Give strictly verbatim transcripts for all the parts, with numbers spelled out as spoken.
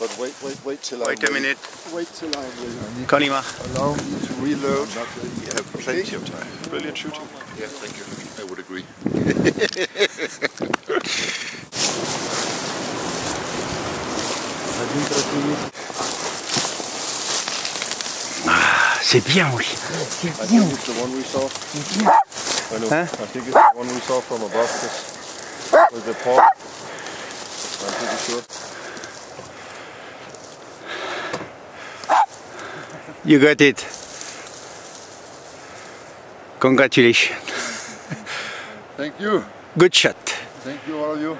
But wait, wait, wait till wait I wait a minute. Wait till I reload. Kalima. Allow me to reload. You have plenty of time. Brilliant shooting. Yeah, thank you. I would agree. Ah, c'est bien, oui. C'est bien. I think it's the one we saw. I know. Hein? I think it's the one we saw from above with the port. I'm pretty sure. You got it. Congratulations. Thank you. Good shot. Thank you, all of you.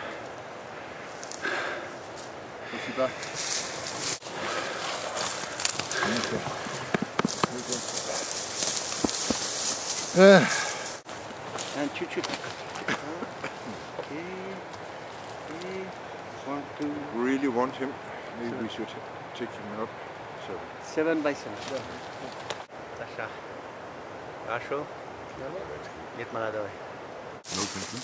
And choo choo. Okay. One, two. Really want him. Maybe we should check him out. seven by seven. Sasha. Asho. Get mal dabei. No problem.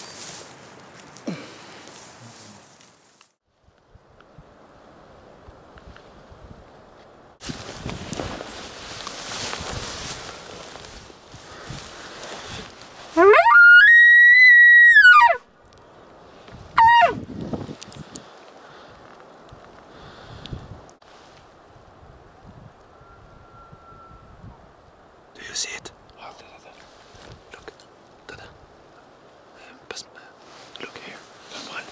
See it? Oh, da, da, da. Look. Da, da. Uh, look here. One.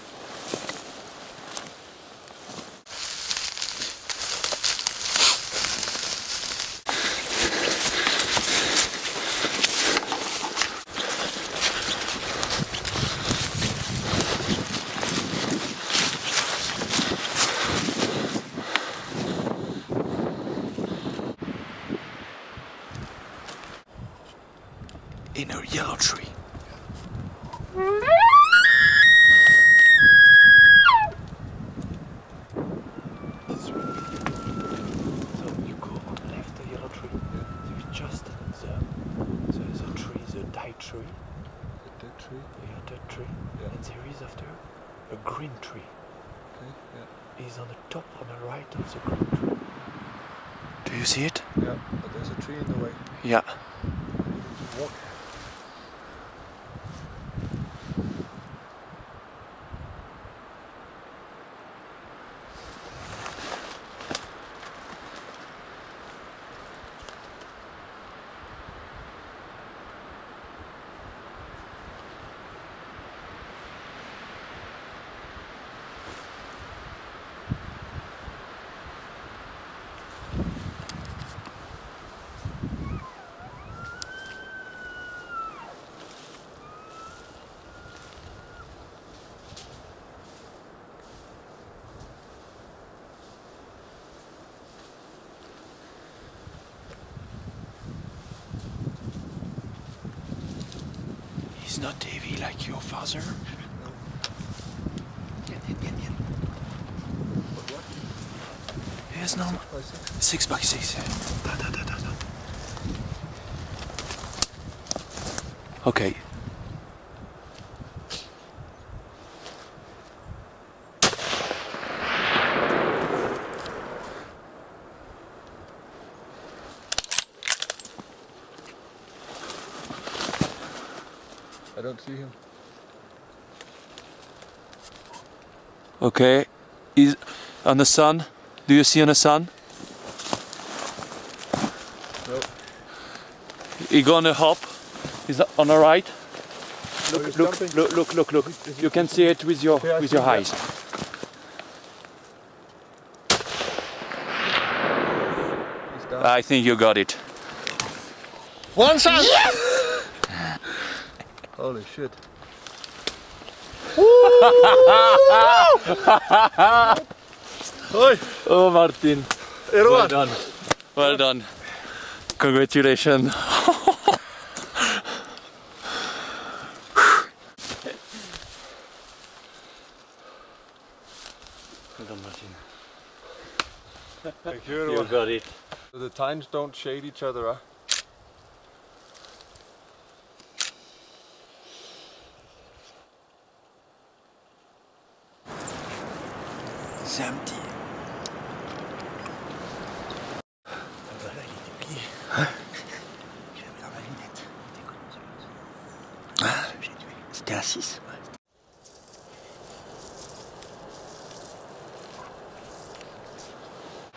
In a yellow tree. So you go on the left, the yellow tree. So you just the, the, the tree, the dead tree. The dead tree? Yeah, dead tree. Yeah. And there is after a green tree. Okay, yeah. It's on the top, on the right of the green tree. Do you see it? Yeah, but there's a tree in the way. Yeah. Walk. He's not heavy like your father. Get in, get in. Yes, no. Six by six. Da, da, da, da, da. Okay. I don't see him. Okay, is on the sun? Do you see on the sun? No. He gonna hop. He's on the right. Look, look, look, look, look, look, look. You can see it with your with your eyes. I think you got it. One shot. Yes! Holy shit. Oh, Martin. Well done. Well done. Congratulations. Well done, Martin. Thank you. You got it. So the tines don't shade each other, huh? C'est un petit. Ah bah là, il était plié. Hein? J'avais dans ma lunette. Ah, j'ai tué. C'était un six? Ouais.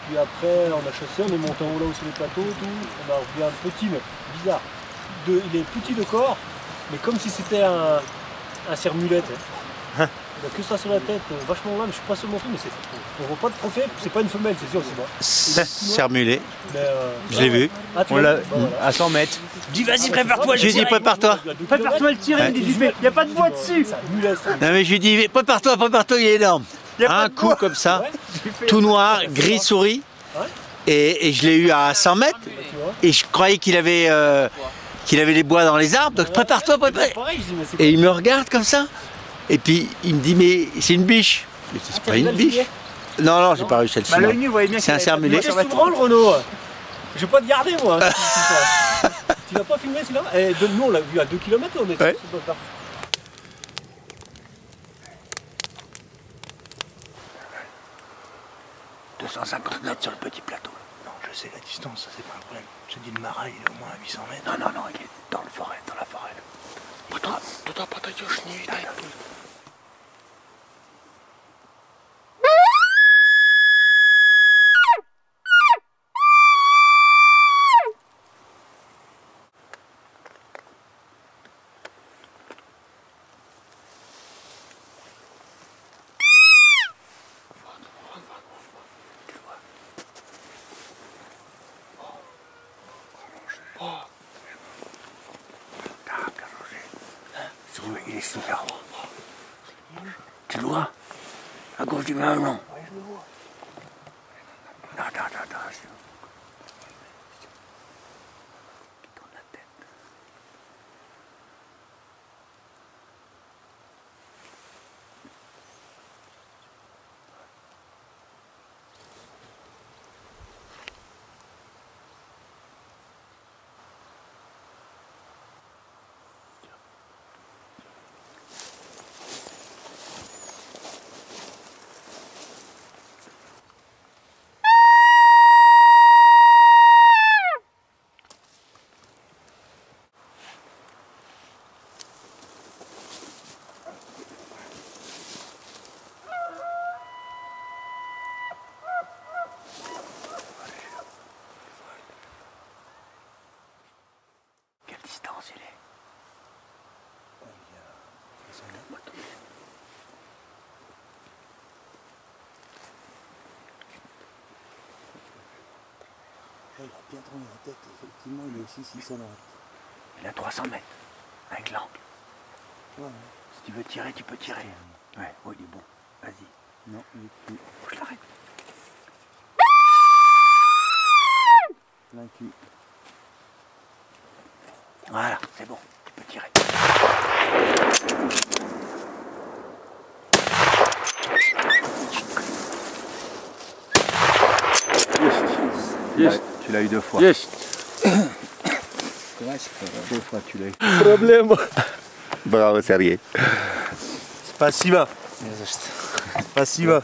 Puis après, on a chassé, on est monté en haut là-haut sur les plateaux, tout. On a vu un petit, mais bizarre. De, il est petit de corps, mais comme si c'était un, un cerf-mulette. Hein. Il a que ça sur la tête, vachement loin, mais je suis pas sur mon film, mais on ne voit pas de trophée, c'est pas une femelle, c'est sûr, c'est moi. Cerf-mulet, je l'ai vu, ah, on l'a bah, voilà. À cent mètres. Dis vas-y, prépare-toi, j'ai dit prépare-toi. Prépare-toi le tir, il me dit, il n'y a pas de voix dessus. Non mais je lui dis, prépare-toi, prépare-toi, il est énorme. Un coup comme ça, tout noir, gris-souris, et je l'ai eu à cent mètres, et je croyais qu'il avait... qu'il avait les bois dans les arbres, donc prépare-toi, prépare-toi. Et il me regarde comme ça. Et puis il me dit, mais c'est une biche. Mais c'est ah, pas une biche. Non, non, j'ai pas réussi à le filmer. C'est un cerf-mulet. Moi, je prends le Renaud. Je vais pas te garder, moi. Tu l'as pas filmé, celui-là? Et de nous, on l'a vu à deux kilomètres, on est ouais. Sur là. deux cent cinquante mètres sur le petit plateau. Non, je sais la distance, ça c'est pas un problème. Je dis le marais, il est au moins à huit cents mètres. Non, non, non, il est dans le forêt, dans la forêt. Туда подойдешь, не видать. Il est si là. Tu le vois? À gauche du main, non? Oui, je le vois. Non, non, non, non. Il tourne la tête. Il a bien tourné la tête, effectivement, il est aussi six cents mètres. Il a trois cents mètres, avec l'angle. Ouais. Si tu veux tirer, tu peux tirer. Ouais, oh, il est bon. Vas-y. Non, il est plus. Faut que je l'arrête. Plein cul. Voilà, c'est bon, tu peux tirer. Yes. Tu l'as eu deux fois. Yes. Deux fois tu l'as eu. Problème. Bravo Sergei. Спасибо. Спасибо.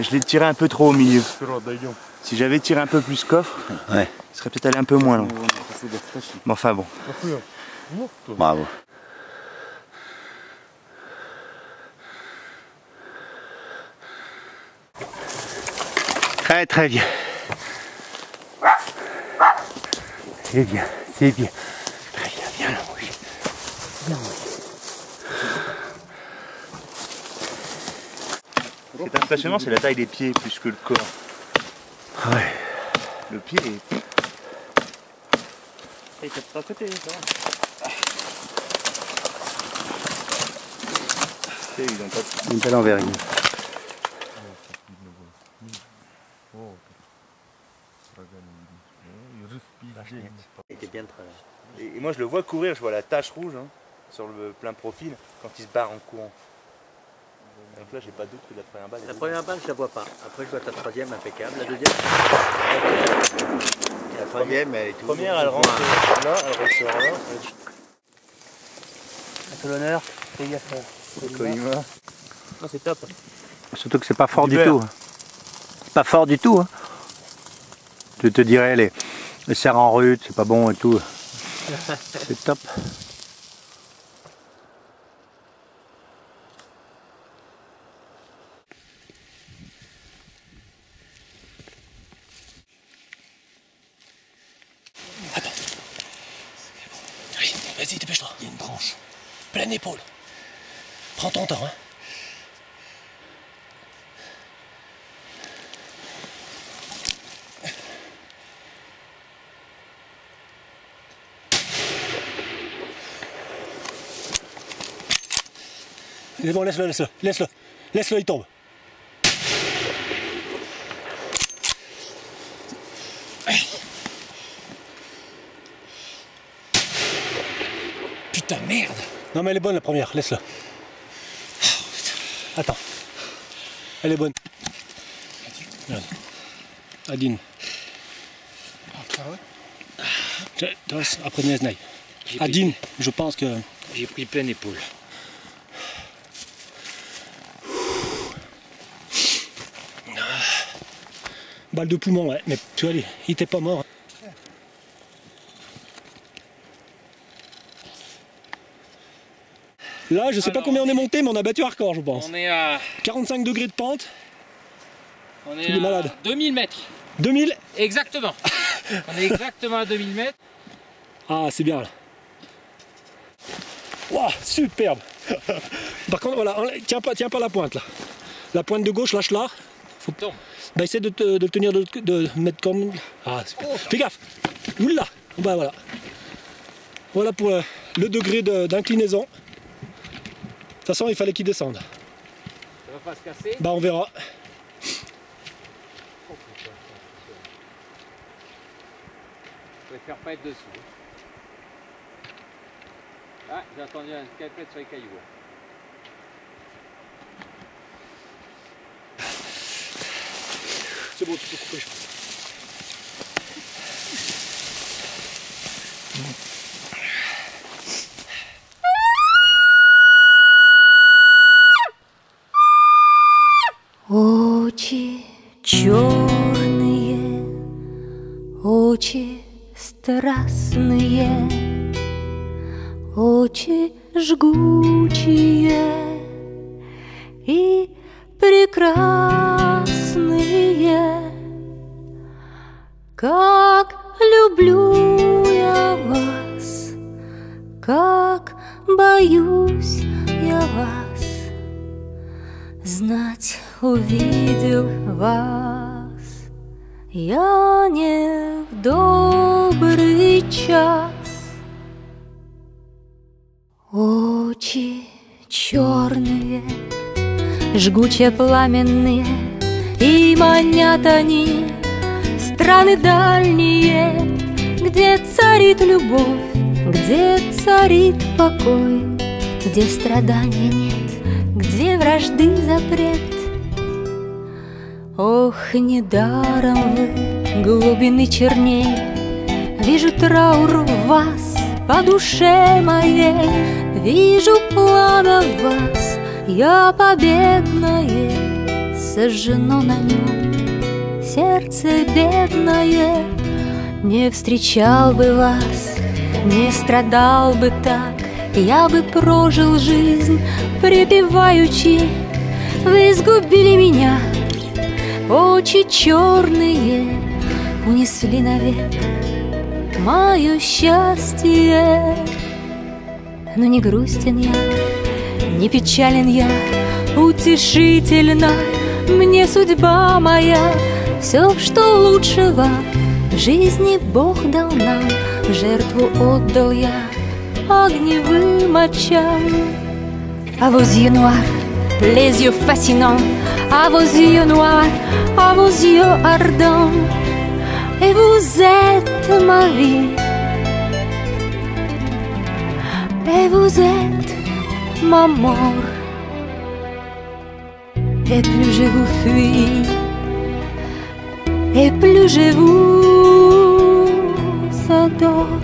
Je l'ai tiré un peu trop au milieu. Si j'avais tiré un peu plus coffre, ouais. Il serait peut-être allé un peu moins long. Bon, enfin bon. Bravo. Très très bien. C'est bien, c'est bien. Très bien, bien la mouille. Bien la mouille. Ce qui est impressionnant, c'est la taille des pieds plus que le corps. Ouais. Le pied est... Il tape pas à côté, ça va. C'est évident, pas... Une belle envergure. Et moi je le vois courir, je vois la tache rouge hein, sur le plein profil quand il se barre en courant. Donc là j'ai pas de doute que la première balle... La première balle je la vois pas, après je vois ta troisième impeccable, la deuxième... La, la première elle est tout première elle rentre un... là, elle ressort là... À ton honneur, fais gaffe. Non c'est top. Surtout que c'est pas fort du, du tout. C'est pas fort du tout. Hein. Je te dirais les... Le serre en rut, c'est pas bon et tout. C'est top. Attends. Oui, vas-y, dépêche-toi. Il y a une branche. Pleine épaule. Prends ton temps, hein. C'est bon, laisse-le, laisse-le, laisse-le, laisse-le, il tombe. Putain, merde. Non, mais elle est bonne la première, laisse-le. Attends. Elle est bonne. Merde. Adine. Après Neznaï. Adine, je pense que... J'ai pris pleine épaule. Balle de poumon, ouais, mais tu vois, il était pas mort. Là, je sais Alors, pas combien on est monté, mais on a battu hardcore, je pense. On est à quarante-cinq degrés de pente. On est, est malade. deux mille mètres. deux mille exactement. On est exactement à deux mille mètres. Ah, c'est bien là. Waouh, superbe. Par contre, voilà, on... tiens pas, tiens pas la pointe là. La pointe de gauche, lâche-la. Faut... Bah essaie de, te, de tenir, de, de mettre comme... Ah, oh, fais gaffe. Oula. Bah voilà. Voilà pour le, le degré d'inclinaison. De, de toute façon, il fallait qu'il descende. Ça va pas se casser? Bah on verra. Oh, putain. Je préfère pas être dessous. Ah, j'ai entendu un scalpette sur les cailloux. C'est bon, tu peux couper, je pense. Очи черные, очи страстные, очи жгучие и прекрасные. Как люблю я вас, как боюсь я вас, знать увидел вас я не в добрый час. Очи черные, жгуче пламенные, и манят они страны дальние, где царит любовь, где царит покой, где страдания нет, где вражды запрет. Ох, недаром вы глубины черней, вижу траур в вас по душе моей, вижу пламя в вас, я победное, сожжено на нем сердце бедное. Не встречал бы вас, не страдал бы так, я бы прожил жизнь припеваючи. Вы сгубили меня, очи черные унесли навек мое счастье. Но не грустен я, не печален я, утешительна мне судьба моя. Все, что лучшего в жизни Бог дал нам, жертву отдал я огневым очам. А vos yeux noirs, les yeux fascinants, à vos yeux noirs, à vos yeux ardents, et vous êtes ma vie, et vous êtes ma mort, et plus je vous fuis, et plus je vous adore.